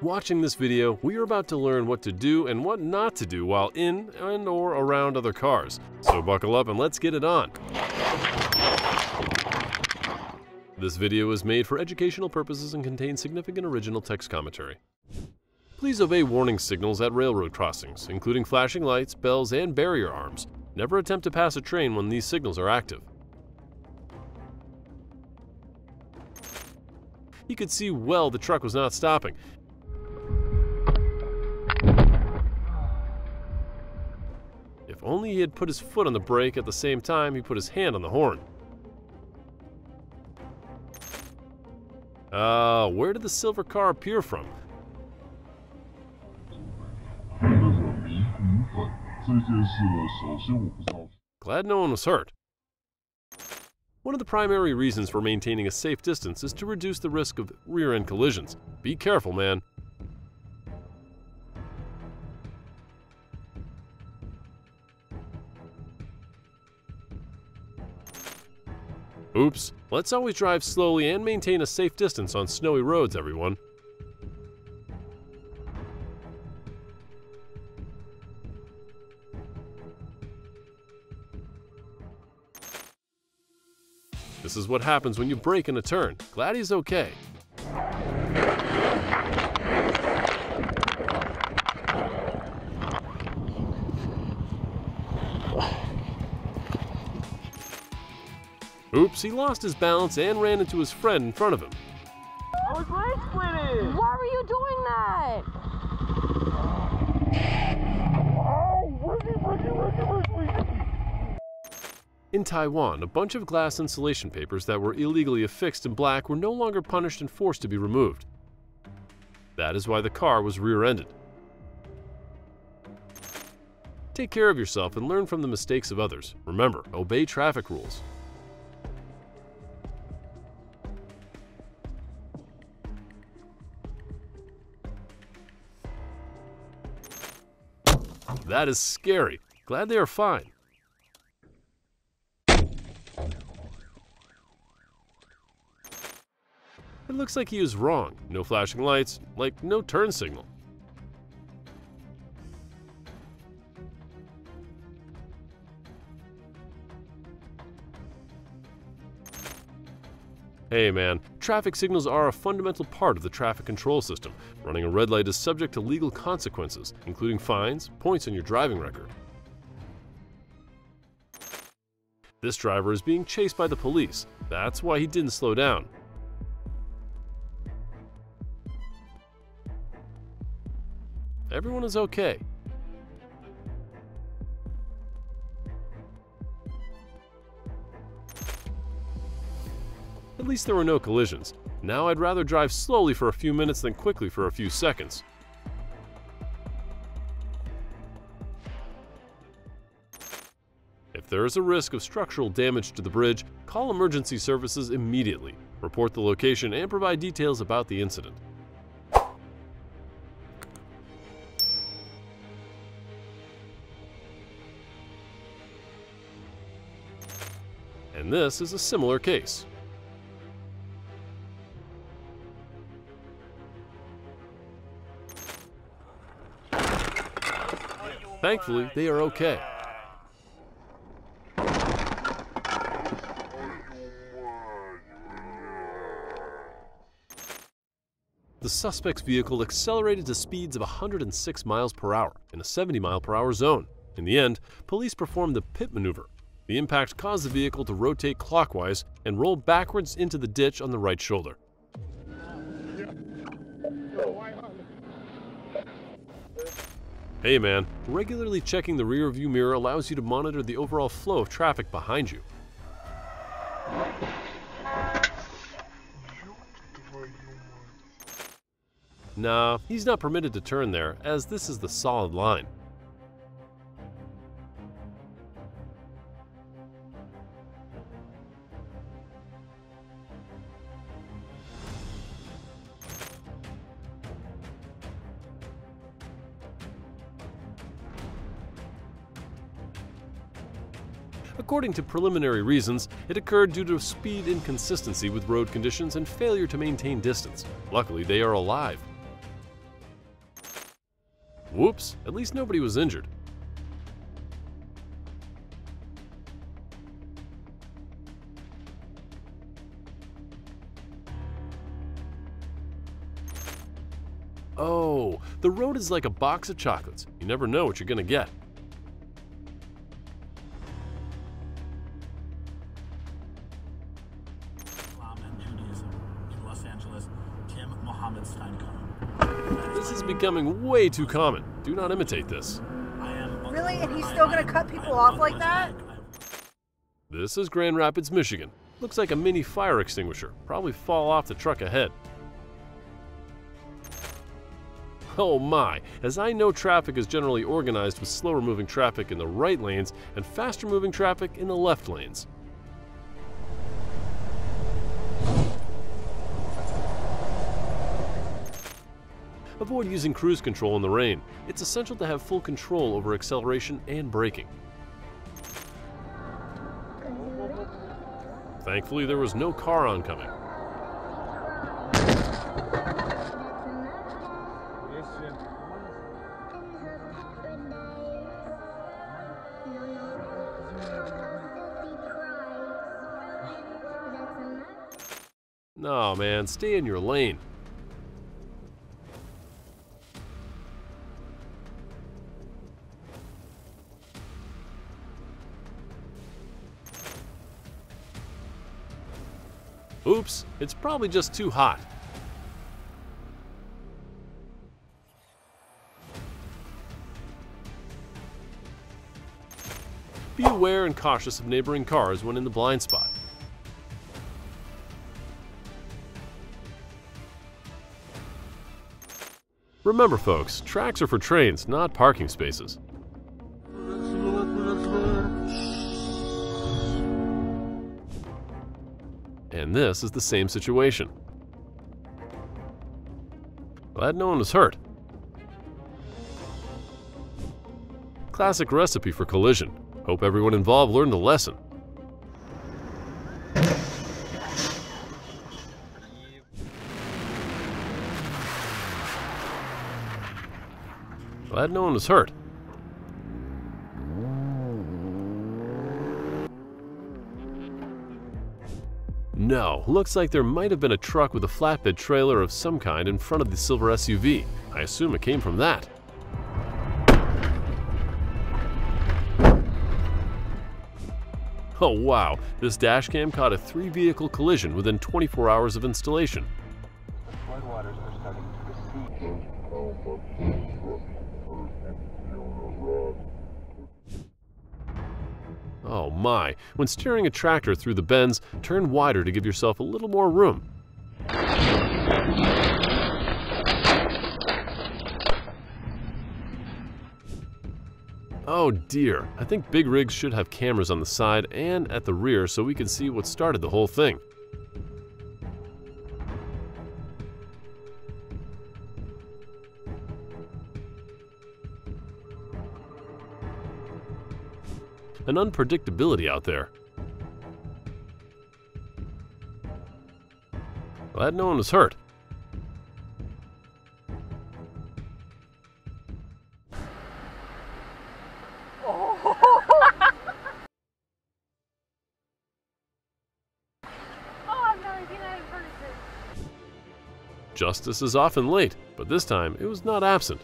Watching this video, we are about to learn what to do and what not to do while in and or around other cars. So buckle up and let's get it on. This video is made for educational purposes and contains significant original text commentary. Please obey warning signals at railroad crossings, including flashing lights, bells, and barrier arms. Never attempt to pass a train when these signals are active. He could see well the truck was not stopping. If only he had put his foot on the brake at the same time he put his hand on the horn. Where did the silver car appear from? Glad no one was hurt. One of the primary reasons for maintaining a safe distance is to reduce the risk of rear-end collisions. Be careful, man. Oops, let's always drive slowly and maintain a safe distance on snowy roads, everyone. This is what happens when you brake in a turn. Glad he's okay. Oops, he lost his balance and ran into his friend in front of him. I was lane splitting! Why were you doing that? In Taiwan, a bunch of glass insulation papers that were illegally affixed in black were no longer punished and forced to be removed. That is why the car was rear-ended. Take care of yourself and learn from the mistakes of others. Remember, obey traffic rules. That is scary. Glad they are fine. It looks like he was wrong. No flashing lights, like no turn signal. Hey man, traffic signals are a fundamental part of the traffic control system. Running a red light is subject to legal consequences, including fines, points on your driving record. This driver is being chased by the police. That's why he didn't slow down. Everyone is okay. At least there were no collisions. Now I'd rather drive slowly for a few minutes than quickly for a few seconds. If there is a risk of structural damage to the bridge, call emergency services immediately. Report the location and provide details about the incident. And this is a similar case. Thankfully, they are okay. The suspect's vehicle accelerated to speeds of 106 miles per hour in a 70 mile per hour zone. In the end, police performed the pit maneuver. The impact caused the vehicle to rotate clockwise and roll backwards into the ditch on the right shoulder. Hey man, regularly checking the rearview mirror allows you to monitor the overall flow of traffic behind you. Nah, he's not permitted to turn there, as this is the solid line. According to preliminary reasons, it occurred due to speed inconsistency with road conditions and failure to maintain distance. Luckily, they are alive. Whoops, at least nobody was injured. Oh, the road is like a box of chocolates. You never know what you're gonna get. This is becoming way too common. Do not imitate this. Really? And he's still going to cut people off like that? This is Grand Rapids, Michigan. Looks like a mini fire extinguisher. Probably fall off the truck ahead. Oh my! As I know, traffic is generally organized with slower moving traffic in the right lanes and faster moving traffic in the left lanes. Avoid using cruise control in the rain. It's essential to have full control over acceleration and braking. Thankfully, there was no car oncoming. No, man, stay in your lane. Oops, it's probably just too hot. Be aware and cautious of neighboring cars when in the blind spot. Remember folks, tracks are for trains, not parking spaces. And this is the same situation. Glad no one was hurt. Classic recipe for collision. Hope everyone involved learned the lesson. Glad no one was hurt. No, looks like there might have been a truck with a flatbed trailer of some kind in front of the silver SUV. I assume it came from that. Oh wow, this dashcam caught a 3-vehicle collision within 24 hours of installation. Oh my, when steering a tractor through the bends, turn wider to give yourself a little more room. Oh dear, I think big rigs should have cameras on the side and at the rear so we can see what started the whole thing. An unpredictability out there. Glad no one was hurt. Oh. Oh, I'm not a United person. Justice is often late, but this time it was not absent.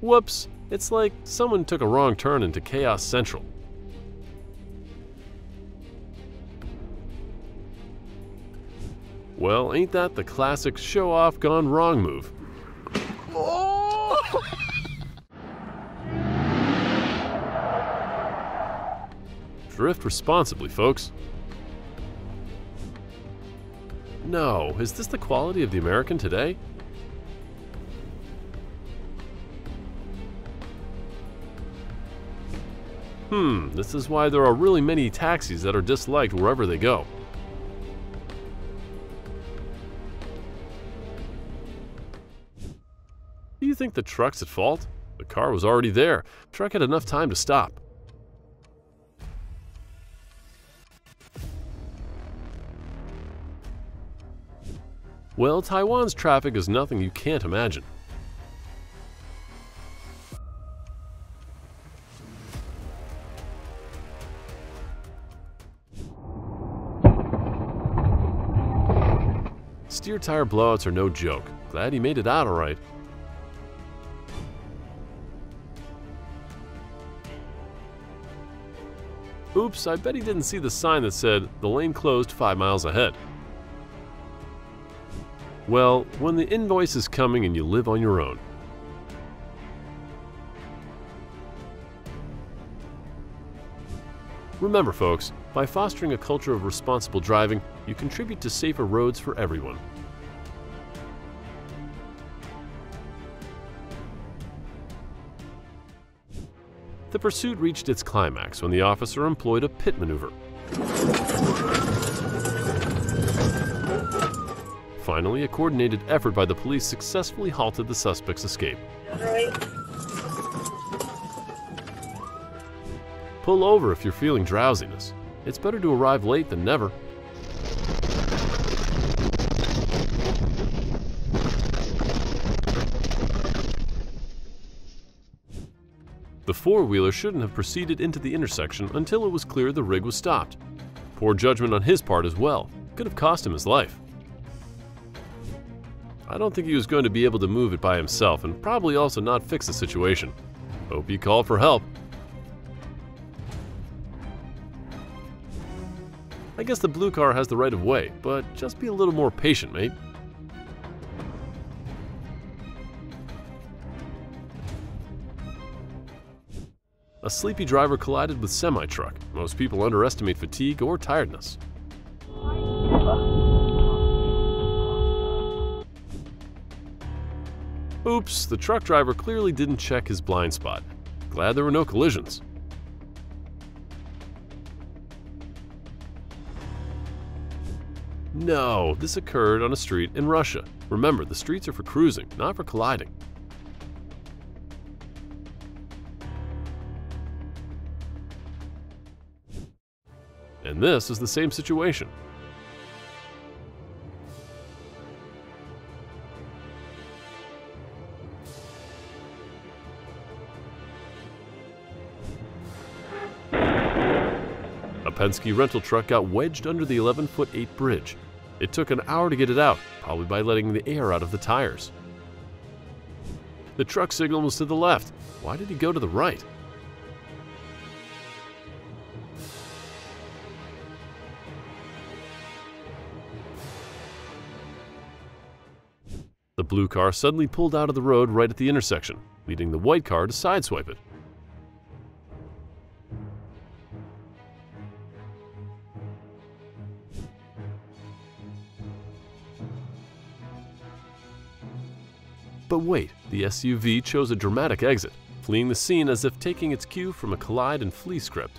Whoops, it's like someone took a wrong turn into Chaos Central. Well, ain't that the classic show-off gone wrong move? Oh! Drift responsibly, folks. No, is this the quality of the American today? This is why there are really many taxis that are disliked wherever they go. you think the truck's at fault? The car was already there. The truck had enough time to stop. Well, Taiwan's traffic is nothing you can't imagine. Steer tire blowouts are no joke. Glad he made it out alright. Oops, I bet he didn't see the sign that said, "The lane closed 5 miles ahead." Well, when the invoice is coming and you live on your own. Remember folks, by fostering a culture of responsible driving, you contribute to safer roads for everyone. The pursuit reached its climax when the officer employed a pit maneuver. Finally, a coordinated effort by the police successfully halted the suspect's escape. Pull over if you're feeling drowsiness. It's better to arrive late than never. The four-wheeler shouldn't have proceeded into the intersection until it was clear the rig was stopped. Poor judgment on his part as well. Could have cost him his life. I don't think he was going to be able to move it by himself and probably also not fix the situation. Hope you call for help. I guess the blue car has the right of way, but just be a little more patient, mate. A sleepy driver collided with semi-truck. Most people underestimate fatigue or tiredness. Oops, the truck driver clearly didn't check his blind spot. Glad there were no collisions. No, this occurred on a street in Russia. Remember, the streets are for cruising, not for colliding. And this is the same situation. Penske rental truck got wedged under the 11-foot-8 bridge. It took an hour to get it out, probably by letting the air out of the tires. The truck signal was to the left. Why did he go to the right? The blue car suddenly pulled out of the road right at the intersection, leading the white car to sideswipe it. But wait, the SUV chose a dramatic exit, fleeing the scene as if taking its cue from a collide and flee script.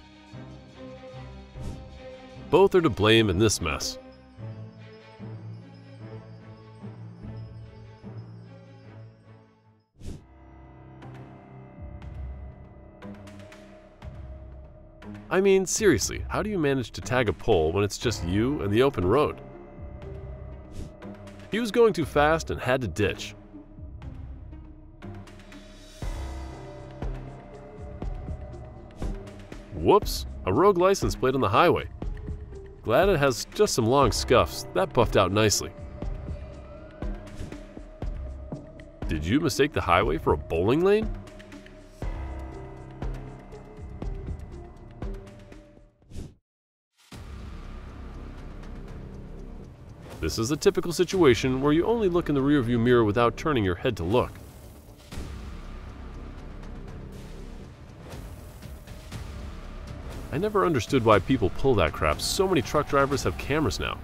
Both are to blame in this mess. I mean, seriously, how do you manage to tag a pole when it's just you and the open road? He was going too fast and had to ditch. Whoops, a rogue license plate on the highway. Glad it has just some long scuffs, that buffed out nicely. Did you mistake the highway for a bowling lane? This is a typical situation where you only look in the rearview mirror without turning your head to look. I never understood why people pull that crap. So many truck drivers have cameras now.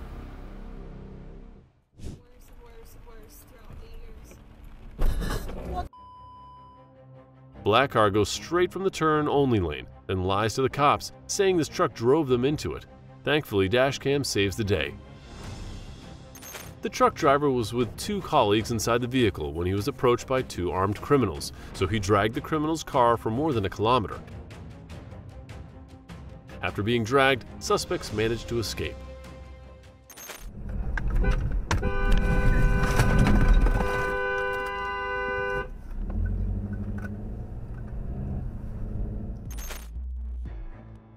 Black car goes straight from the turn only lane, then lies to the cops, saying this truck drove them into it. Thankfully, dash cam saves the day. The truck driver was with two colleagues inside the vehicle when he was approached by two armed criminals, so he dragged the criminals' car for more than a kilometer. After being dragged, suspects managed to escape.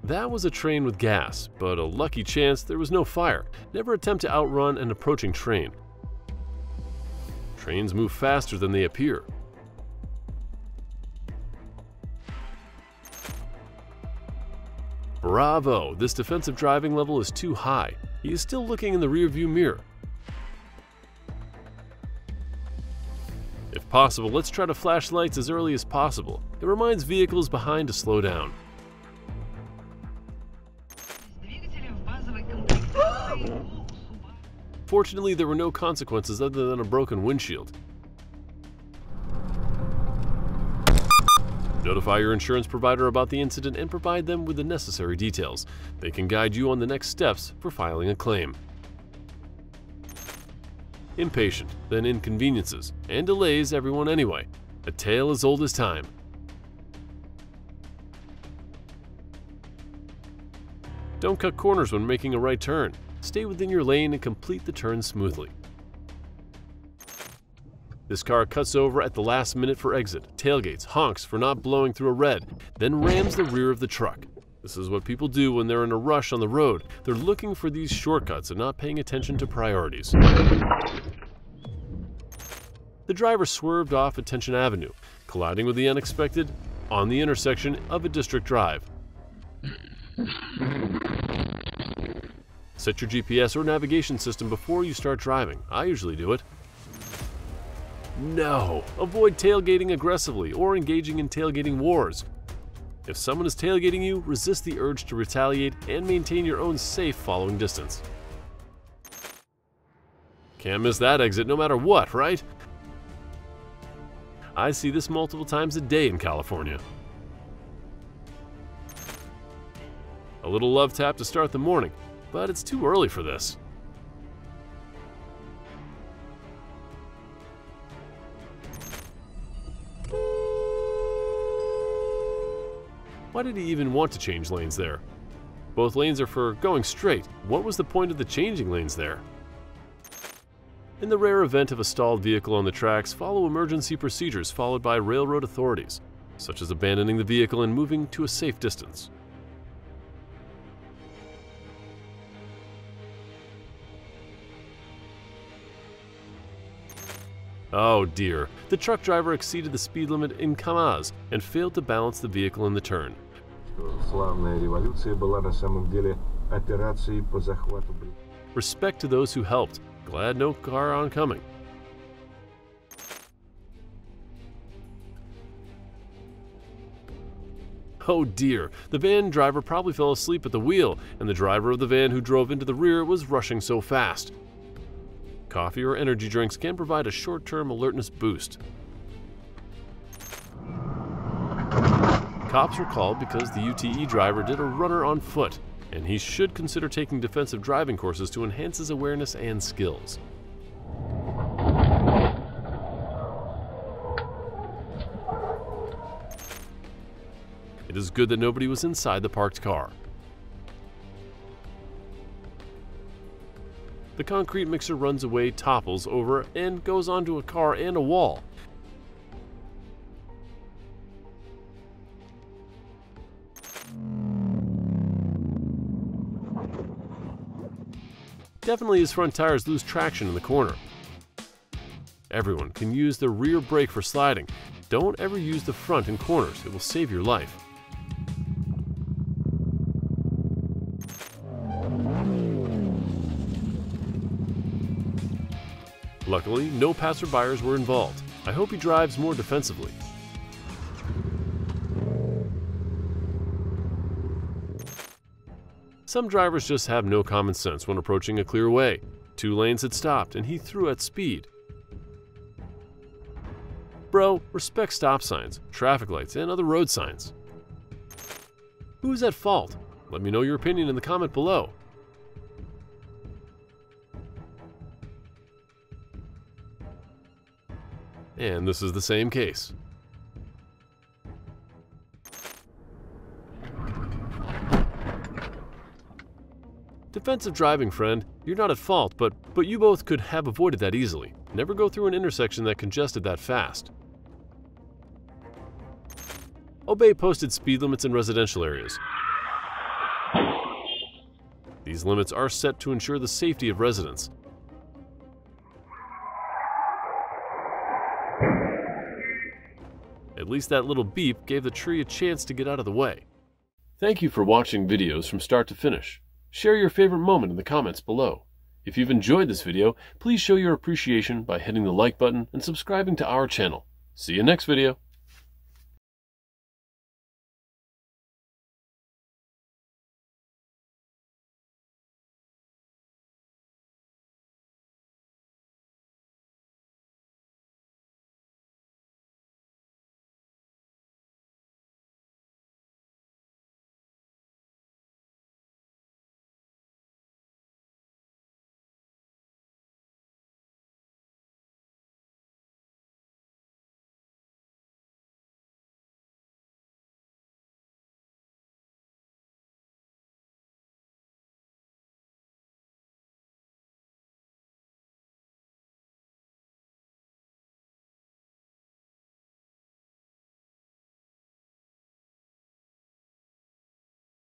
That was a train with gas, but a lucky chance there was no fire. Never attempt to outrun an approaching train. Trains move faster than they appear. Bravo! This defensive driving level is too high. He is still looking in the rearview mirror. If possible, let's try to flash lights as early as possible. It reminds vehicles behind to slow down. Fortunately, there were no consequences other than a broken windshield. Notify your insurance provider about the incident and provide them with the necessary details. They can guide you on the next steps for filing a claim. Impatient, then inconveniences, and delays everyone anyway. A tale as old as time. Don't cut corners when making a right turn. Stay within your lane and complete the turn smoothly. This car cuts over at the last minute for exit, tailgates, honks for not blowing through a red, then rams the rear of the truck. This is what people do when they're in a rush on the road. They're looking for these shortcuts and not paying attention to priorities. The driver swerved off Attention Avenue, colliding with the unexpected on the intersection of a district drive. Set your GPS or navigation system before you start driving. I usually do it. No! Avoid tailgating aggressively or engaging in tailgating wars. If someone is tailgating you, resist the urge to retaliate and maintain your own safe following distance. Can't miss that exit no matter what, right? I see this multiple times a day in California. A little love tap to start the morning, but it's too early for this. Why did he even want to change lanes there? Both lanes are for going straight. What was the point of the changing lanes there? In the rare event of a stalled vehicle on the tracks, follow emergency procedures followed by railroad authorities, such as abandoning the vehicle and moving to a safe distance. Oh dear, the truck driver exceeded the speed limit in Kamaz and failed to balance the vehicle in the turn. Respect to those who helped. Glad no car oncoming. Oh dear, the van driver probably fell asleep at the wheel, and the driver of the van who drove into the rear was rushing so fast. Coffee or energy drinks can provide a short-term alertness boost. Cops were called because the UTE driver did a runner on foot, and he should consider taking defensive driving courses to enhance his awareness and skills. It is good that nobody was inside the parked car. The concrete mixer runs away, topples over, and goes onto a car and a wall. Definitely his front tires lose traction in the corner. Everyone can use the rear brake for sliding. Don't ever use the front in corners, it will save your life. Luckily, no passerbyers were involved. I hope he drives more defensively. Some drivers just have no common sense when approaching a clear way. Two lanes had stopped and he threw at speed. Bro, respect stop signs, traffic lights, and other road signs. Who's at fault? Let me know your opinion in the comment below. And this is the same case. Defensive driving, friend. You're not at fault, but you both could have avoided that easily. Never go through an intersection that congested that fast. Obey posted speed limits in residential areas. These limits are set to ensure the safety of residents. At least that little beep gave the tree a chance to get out of the way. Thank you for watching videos from start to finish. Share your favorite moment in the comments below. If you've enjoyed this video, please show your appreciation by hitting the like button and subscribing to our channel. See you next video.